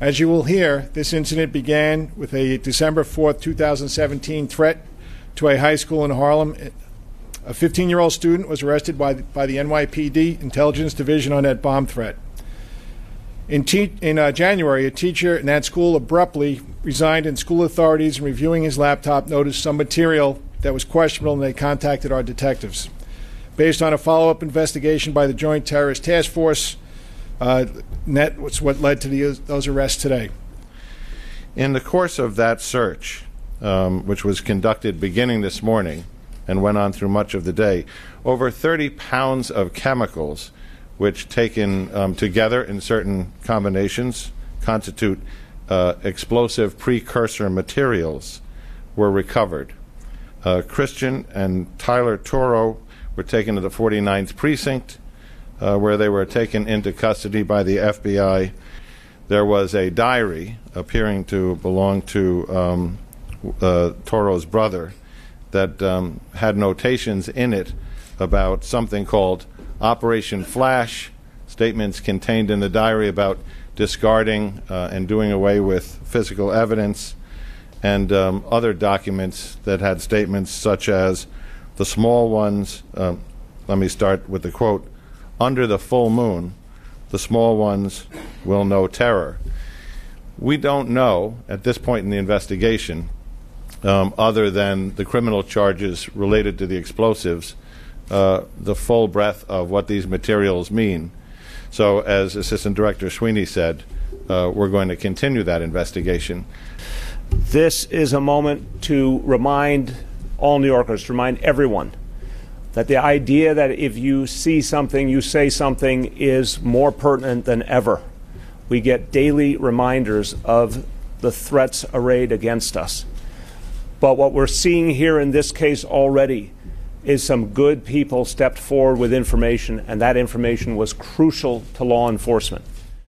As you will hear, this incident began with a December 4, 2017 threat to a high school in Harlem. A 15-year-old student was arrested by the NYPD Intelligence Division on that bomb threat. In January, a teacher in that school abruptly resigned, and school authorities, in reviewing his laptop, noticed some material that was questionable, and they contacted our detectives. Based on a follow-up investigation by the Joint Terrorist Task Force, that was what led to those arrests today. In the course of that search, which was conducted beginning this morning and went on through much of the day, over 30 pounds of chemicals, which taken together in certain combinations constitute explosive precursor materials, were recovered. Christian and Tyler Toro were taken to the 49th Precinct, where they were taken into custody by the FBI. There was a diary appearing to belong to Toro's brother that had notations in it about something called Operation Flash, statements contained in the diary about discarding and doing away with physical evidence, and other documents that had statements such as the small ones, let me start with the quote, "Under the full moon, the small ones will know terror." We don't know at this point in the investigation, other than the criminal charges related to the explosives, the full breadth of what these materials mean. So as Assistant Director Sweeney said, we're going to continue that investigation. This is a moment to remind all New Yorkers, to remind everyone, that the idea that if you see something, you say something is more pertinent than ever. We get daily reminders of the threats arrayed against us. But what we're seeing here in this case already is some good people stepped forward with information, and that information was crucial to law enforcement.